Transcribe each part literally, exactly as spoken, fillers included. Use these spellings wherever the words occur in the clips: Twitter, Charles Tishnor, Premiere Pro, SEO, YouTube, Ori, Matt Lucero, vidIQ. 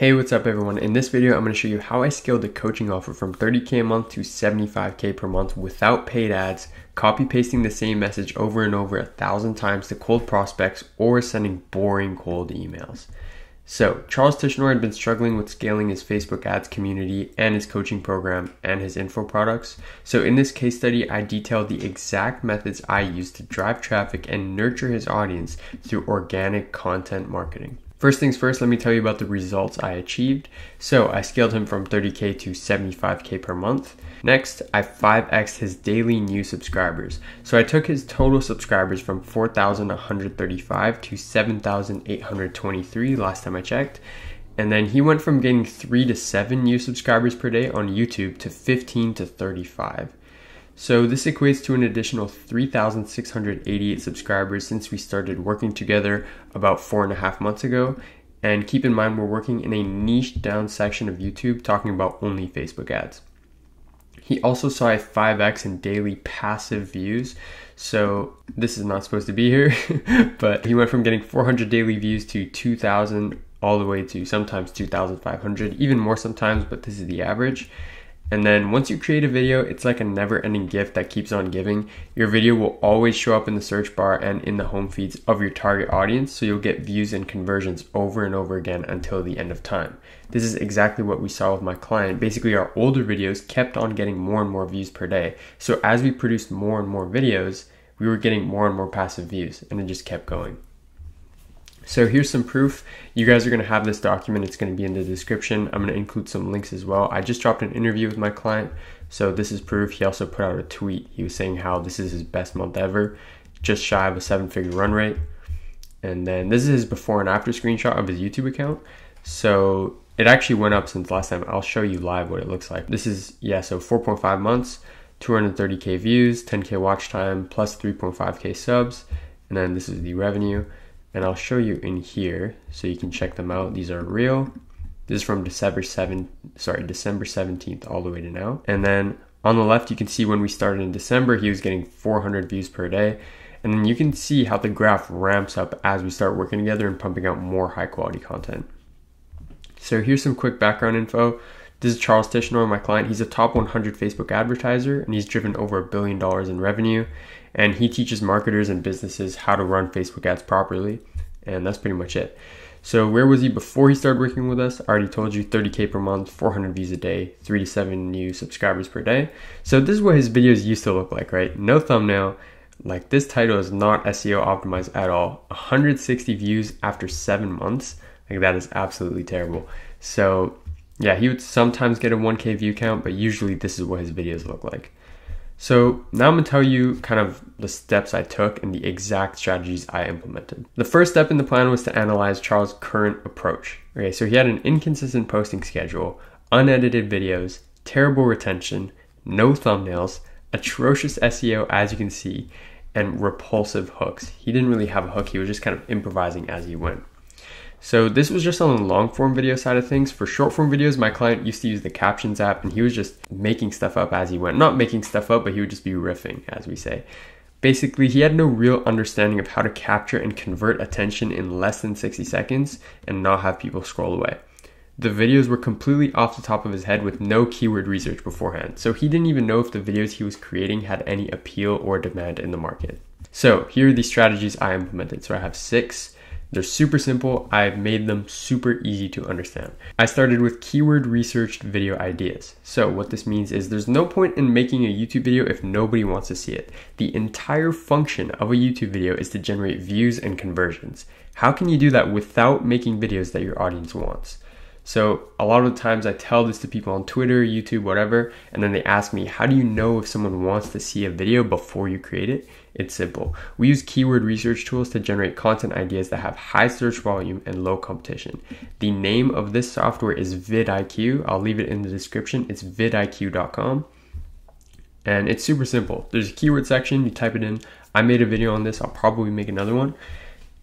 Hey, what's up everyone? In this video, I'm going to show you how I scaled a coaching offer from thirty K a month to seventy-five K per month without paid ads, copy pasting the same message over and over a thousand times to cold prospects or sending boring cold emails. So Charles Tishnor had been struggling with scaling his Facebook ads community and his coaching program and his info products. So in this case study, I detailed the exact methods I used to drive traffic and nurture his audience through organic content marketing. First things first, let me tell you about the results I achieved. So I scaled him from thirty K to seventy-five K per month. Next, I five X'd his daily new subscribers. So I took his total subscribers from four thousand one hundred thirty-five to seven thousand eight hundred twenty-three last time I checked. And then he went from getting three to seven new subscribers per day on YouTube to fifteen to thirty-five. So this equates to an additional three thousand six hundred eighty-eight subscribers since we started working together about four and a half months ago. And keep in mind, we're working in a niche down section of YouTube talking about only Facebook ads. He also saw a five X in daily passive views. So this is not supposed to be here, but he went from getting four hundred daily views to two thousand all the way to sometimes two thousand five hundred, even more sometimes, but this is the average. And then once you create a video, it's like a never-ending gift that keeps on giving. Your video will always show up in the search bar and in the home feeds of your target audience, so you'll get views and conversions over and over again until the end of time. This is exactly what we saw with my client. Basically, our older videos kept on getting more and more views per day. So as we produced more and more videos, we were getting more and more passive views, and it just kept going. So here's some proof. You guys are going to have this document. It's going to be in the description. I'm going to include some links as well. I just dropped an interview with my client, so this is proof. He also put out a tweet. He was saying how this is his best month ever, just shy of a seven-figure run rate. And then this is his before and after screenshot of his YouTube account. So it actually went up since last time. I'll show you live what it looks like. This is, yeah, so four point five months, two hundred thirty K views, ten K watch time, plus three point five K subs. And then this is the revenue. And I'll show you in here so you can check them out. These are real. This is from December seventh, sorry, December seventeenth all the way to now. And then on the left, you can see when we started in December, he was getting four hundred views per day. And then you can see how the graph ramps up as we start working together and pumping out more high quality content. So here's some quick background info. This is Charles Tishnor, my client. He's a top one hundred Facebook advertiser, and he's driven over a billion dollars in revenue. And he teaches marketers and businesses how to run Facebook ads properly. And that's pretty much it. So where was he before he started working with us? I already told you, thirty K per month, four hundred views a day, three to seven new subscribers per day. So this is what his videos used to look like, right? No thumbnail. Like, this title is not S E O optimized at all. one hundred sixty views after seven months. Like, that is absolutely terrible. So yeah, he would sometimes get a one K view count, but usually this is what his videos look like. So now I'm gonna tell you kind of the steps I took and the exact strategies I implemented. The first step in the plan was to analyze Charles' current approach. Okay, so he had an inconsistent posting schedule, unedited videos, terrible retention, no thumbnails, atrocious S E O as you can see, and repulsive hooks. He didn't really have a hook, he was just kind of improvising as he went. So this was just on the long form video side of things. For short form videos, my client used to use the captions app, and he was just making stuff up as he went. Not making stuff up, but he would just be riffing, as we say. Basically, he had no real understanding of how to capture and convert attention in less than sixty seconds and not have people scroll away. The videos were completely off the top of his head with no keyword research beforehand. So he didn't even know if the videos he was creating had any appeal or demand in the market. So here are the strategies I implemented. So I have six. They're super simple. I've made them super easy to understand. I started with keyword researched video ideas. So what this means is there's no point in making a YouTube video if nobody wants to see it. The entire function of a YouTube video is to generate views and conversions. How can you do that without making videos that your audience wants? So a lot of the times I tell this to people on Twitter, YouTube, whatever, and then they ask me, how do you know if someone wants to see a video before you create it? It's simple. We use keyword research tools to generate content ideas that have high search volume and low competition. The name of this software is vidIQ. I'll leave it in the description. It's vidIQ dot com. And it's super simple. There's a keyword section. You type it in. I made a video on this. I'll probably make another one.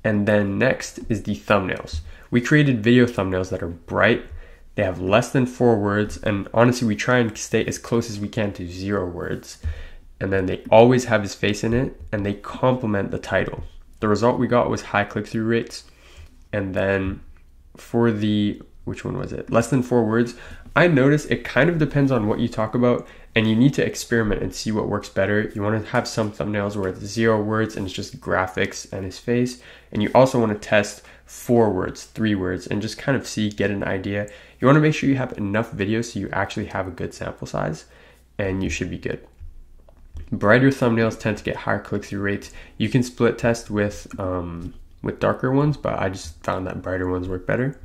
And then next is the thumbnails. We created video thumbnails that are bright, they have less than four words, and honestly we try and stay as close as we can to zero words. And then they always have his face in it, and they complement the title. The result we got was high click-through rates. And then for the which one was it? Less than four words. I notice it kind of depends on what you talk about, and you need to experiment and see what works better. You want to have some thumbnails where it's zero words and it's just graphics and his face. And you also want to test four words, three words, and just kind of see, get an idea. You want to make sure you have enough video so you actually have a good sample size, and you should be good. Brighter thumbnails tend to get higher click-through rates. You can split test with, um, with darker ones, but I just found that brighter ones work better.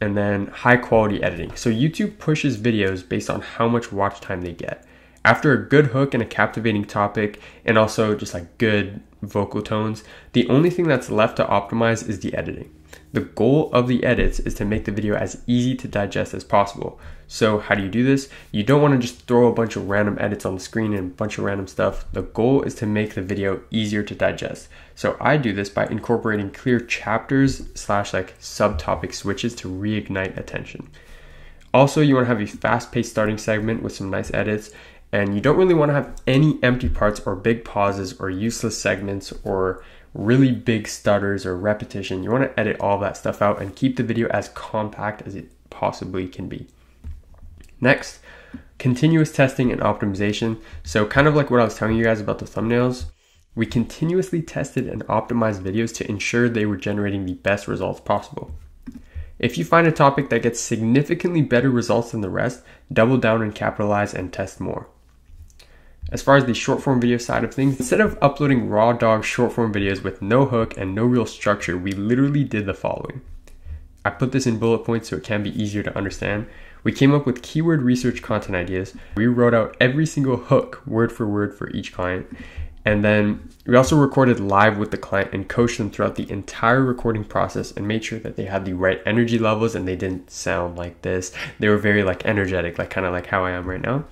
And then high quality editing. So YouTube pushes videos based on how much watch time they get. After a good hook and a captivating topic, and also just like good vocal tones, the only thing that's left to optimize is the editing. The goal of the edits is to make the video as easy to digest as possible. So how do you do this? You don't want to just throw a bunch of random edits on the screen and a bunch of random stuff. The goal is to make the video easier to digest. So I do this by incorporating clear chapters slash like subtopic switches to reignite attention. Also, you want to have a fast-paced starting segment with some nice edits, and you don't really want to have any empty parts or big pauses or useless segments or really big stutters or repetition. You want to edit all that stuff out and keep the video as compact as it possibly can be. Next, continuous testing and optimization. So kind of like what I was telling you guys about the thumbnails, we continuously tested and optimized videos to ensure they were generating the best results possible. If you find a topic that gets significantly better results than the rest, double down and capitalize and test more. As far as the short form video side of things, instead of uploading raw dog short form videos with no hook and no real structure, we literally did the following. I put this in bullet points so it can be easier to understand. We came up with keyword research content ideas. We wrote out every single hook word for word for each client. And then we also recorded live with the client and coached them throughout the entire recording process and made sure that they had the right energy levels and they didn't sound like this. They were very like energetic, like kind of like how I am right now.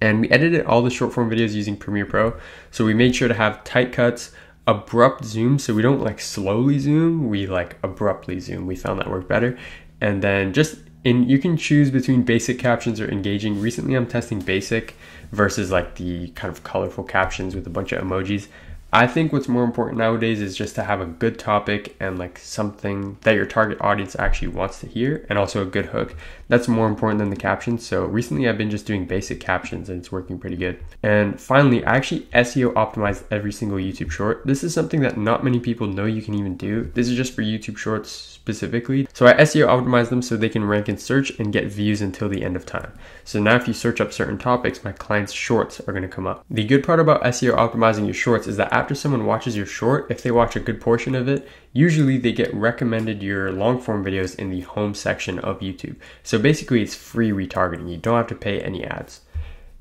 And we edited all the short form videos using Premiere Pro. So we made sure to have tight cuts, abrupt zoom. So we don't like slowly zoom, we like abruptly zoom. We found that worked better. And then just in, you can choose between basic captions or engaging. Recently I'm testing basic versus like the kind of colorful captions with a bunch of emojis. I think what's more important nowadays is just to have a good topic and like something that your target audience actually wants to hear, and also a good hook. That's more important than the captions. So recently I've been just doing basic captions and it's working pretty good. And finally, I actually S E O optimized every single YouTube short. This is something that not many people know you can even do. This is just for YouTube shorts specifically. So I S E O optimized them so they can rank in search and get views until the end of time. So now if you search up certain topics, my clients' shorts are gonna come up. The good part about S E O optimizing your shorts is that after someone watches your short, if they watch a good portion of it, usually they get recommended your long form videos in the home section of YouTube. So basically it's free retargeting. You don't have to pay any ads.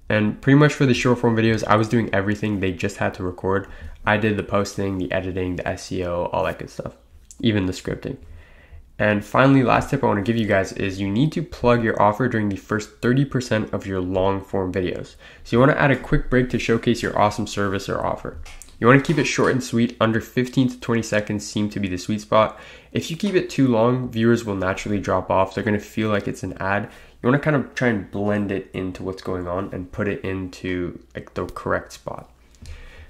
And pretty much for the short form videos, I was doing everything. They just had to record. I did the posting, the editing, the S E O, all that good stuff, even the scripting. And finally, last tip I want to give you guys is you need to plug your offer during the first thirty percent of your long form videos. So you want to add a quick break to showcase your awesome service or offer. You want to keep it short and sweet. Under fifteen to twenty seconds seem to be the sweet spot. If you keep it too long, viewers will naturally drop off. They're going to feel like it's an ad. You want to kind of try and blend it into what's going on and put it into like the correct spot.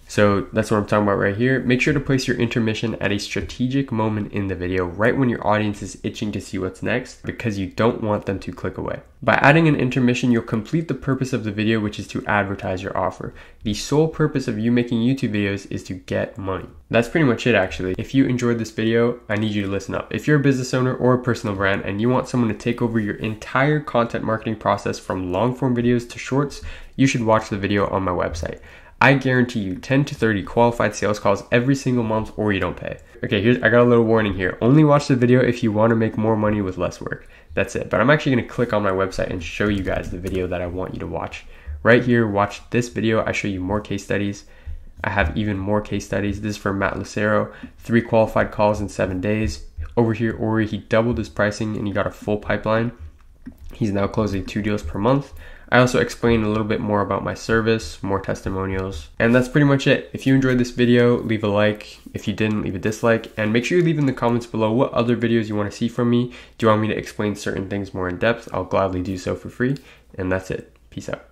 So that's what I'm talking about right here. Make sure to place your intermission at a strategic moment in the video, right when your audience is itching to see what's next, because you don't want them to click away. By adding an intermission, you'll complete the purpose of the video, which is to advertise your offer. The sole purpose of you making YouTube videos is to get money. That's pretty much it, actually. If you enjoyed this video, I need you to listen up. If you're a business owner or a personal brand and you want someone to take over your entire content marketing process from long form videos to shorts, you should watch the video on my website. I guarantee you ten to thirty qualified sales calls every single month, or you don't pay. Okay, here's, I got a little warning here. Only watch the video if you want to make more money with less work. That's it. But I'm actually going to click on my website and show you guys the video that I want you to watch. Right here, watch this video. I show you more case studies. I have even more case studies. This is for Matt Lucero, three qualified calls in seven days. Over here, Ori, he doubled his pricing and he got a full pipeline. He's now closing two deals per month. I also explained a little bit more about my service, more testimonials, and that's pretty much it. If you enjoyed this video, leave a like. If you didn't, leave a dislike, and make sure you leave in the comments below what other videos you want to see from me. Do you want me to explain certain things more in depth? I'll gladly do so for free, and that's it. Peace out.